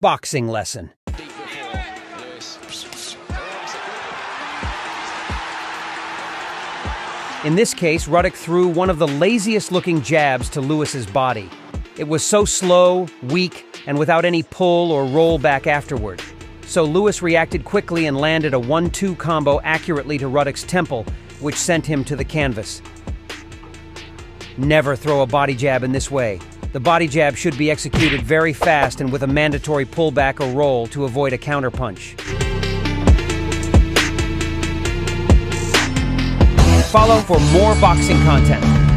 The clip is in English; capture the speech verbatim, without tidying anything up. boxing lesson. In this case, Ruddock threw one of the laziest-looking jabs to Lewis's body. It was so slow, weak, and without any pull or roll back afterward. So Lewis reacted quickly and landed a one two combo accurately to Ruddock's temple, which sent him to the canvas. Never throw a body jab in this way. The body jab should be executed very fast and with a mandatory pullback or roll to avoid a counterpunch. Follow for more boxing content.